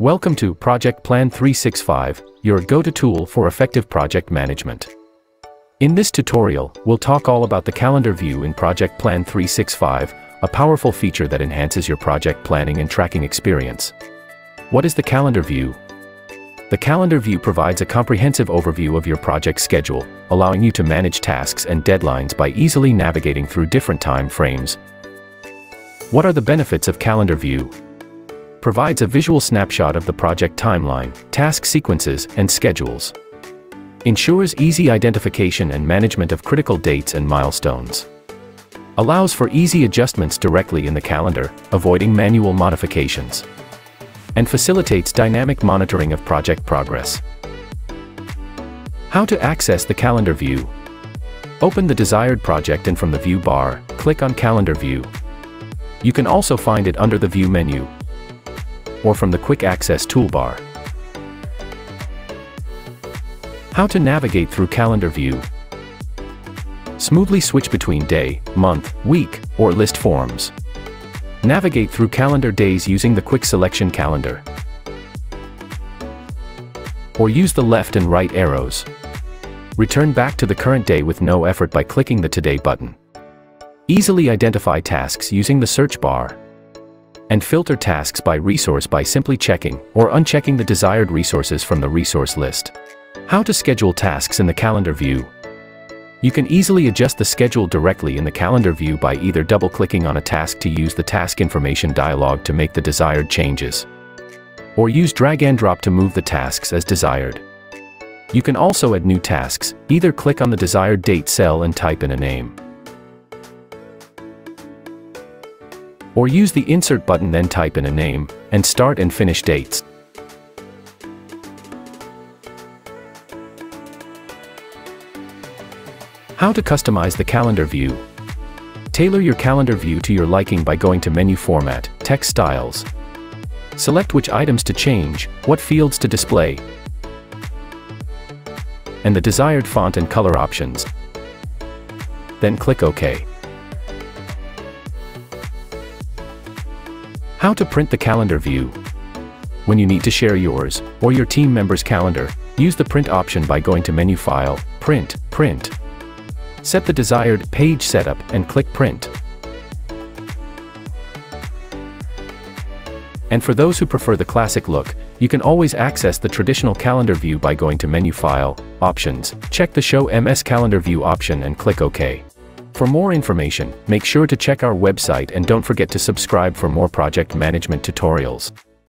Welcome to Project Plan 365, your go-to tool for effective project management. In this tutorial, we'll talk all about the calendar view in Project Plan 365, a powerful feature that enhances your project planning and tracking experience. What is the calendar view? The calendar view provides a comprehensive overview of your project schedule, allowing you to manage tasks and deadlines by easily navigating through different time frames. What are the benefits of calendar view? Provides a visual snapshot of the project timeline, task sequences, and schedules. Ensures easy identification and management of critical dates and milestones. Allows for easy adjustments directly in the calendar, avoiding manual modifications. And facilitates dynamic monitoring of project progress. How to access the calendar view? Open the desired project and from the view bar, click on Calendar View. You can also find it under the View menu, or from the Quick Access toolbar. How to navigate through Calendar View. Smoothly switch between day, month, week, or list forms. Navigate through calendar days using the Quick Selection Calendar, or use the left and right arrows. Return back to the current day with no effort by clicking the Today button. Easily identify tasks using the search bar, and filter tasks by resource by simply checking or unchecking the desired resources from the resource list. How to schedule tasks in the calendar view. You can easily adjust the schedule directly in the calendar view by either double-clicking on a task to use the task information dialog to make the desired changes, or use drag and drop to move the tasks as desired. You can also add new tasks, either click on the desired date cell and type in a name, or use the insert button then type in a name, and start and finish dates. How to customize the calendar view. Tailor your calendar view to your liking by going to Menu Format, Text Styles. Select which items to change, what fields to display, and the desired font and color options. Then click OK. How to print the calendar view. When you need to share yours, or your team member's calendar, use the print option by going to Menu File, Print, Print. Set the desired page setup and click Print. And for those who prefer the classic look, you can always access the traditional calendar view by going to Menu File, Options, check the Show MS Calendar View option and click OK. For more information, make sure to check our website and don't forget to subscribe for more project management tutorials.